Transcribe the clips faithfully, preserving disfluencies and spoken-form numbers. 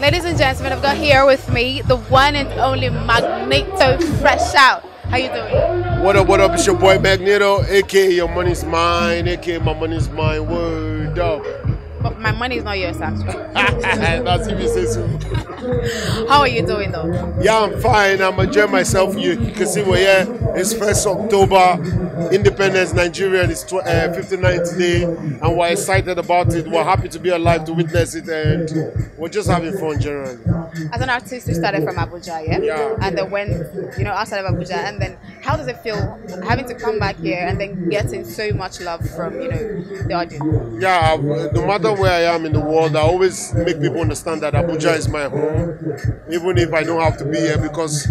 Ladies and gentlemen, I've got here with me the one and only Magnito Fresh Out. How you doing? What up, what up? It's your boy Magnito, aka your money's mine, aka my money's mine. Word up. But my money is not yours, actually. That's if you say so. How are you doing, though? Yeah, I'm fine. I'm enjoying myself. You, you can see we're here. It's first of October, Independence, Nigeria. It's fifty-ninth day, and we're excited about it. We're happy to be alive to witness it, and we're just having fun generally. As an artist, you started from Abuja, yeah? Yeah. And then went, you know, outside of Abuja, and then how does it feel having to come back here and then getting so much love from, you know, the audience? Yeah, no matter where I am in the world, I always make people understand that Abuja is my home, even if I don't have to be here, because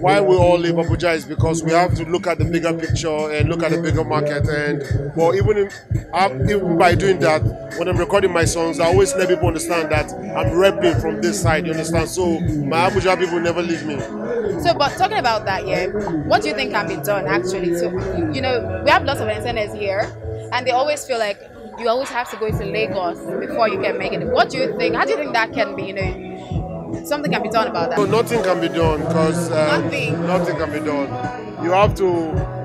why we all live Abuja is because we have to look at the bigger picture and look at the bigger market. And well, even, if, even by doing that, when I'm recording my songs, I always let people understand that I'm rapping from this side, you understand? So my Abuja people never leave me. So, but talking about that, yeah, what do you think can be done actually? So, you know, we have lots of entertainers here, and they always feel like you always have to go to Lagos before you can make it. What do you think? How do you think that can be, you know, something can be done about that? No, nothing can be done because uh, nothing. nothing can be done. You have to...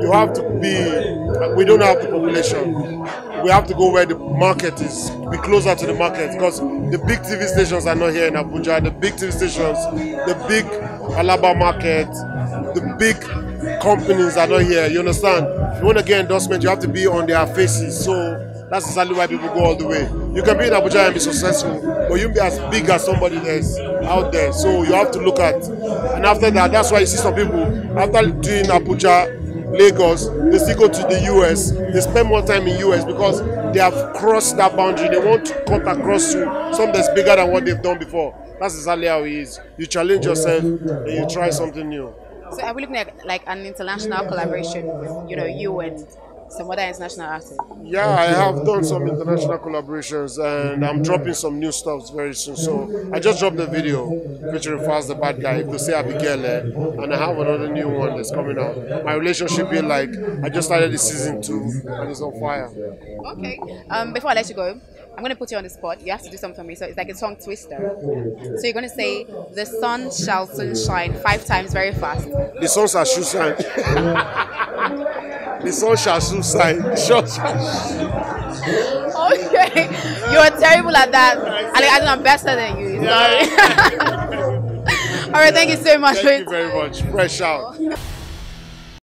You have to be, we don't have the population. We have to go where the market is, be closer to the market, because the big T V stations are not here in Abuja. The big T V stations, the big Alaba market, the big companies are not here, you understand? If you want to get endorsement, you have to be on their faces. So that's exactly why people go all the way. You can be in Abuja and be successful, but you'll be as big as somebody else out there. So you have to look at, and after that, that's why you see some people, after doing Abuja, Lagos, they still go to the U S, they spend more time in the U S because they have crossed that boundary. They want to cut across to something that's bigger than what they've done before. That's exactly how it is. You challenge yourself and you try something new. So are we looking at like an international collaboration with, you know, you and some other international artists? Yeah, I have done some international collaborations, and I'm dropping some new stuff very soon. So I just dropped a video featuring Fast the Bad Guy, if you say Abigail, and I have another new one that's coming out. My relationship here, like, I just started the season two, and it's on fire. Okay, um, before I let you go, I'm going to put you on the spot. You have to do something for me. So it's like a song twister. So you're going to say, the sun shall soon shine, five times very fast. The sun shall soon shine. The sun shall soon shine. Okay, you are terrible at that. I think I'm better than you. Yeah. All right, thank you so much. Thank you very much. Fresh Out.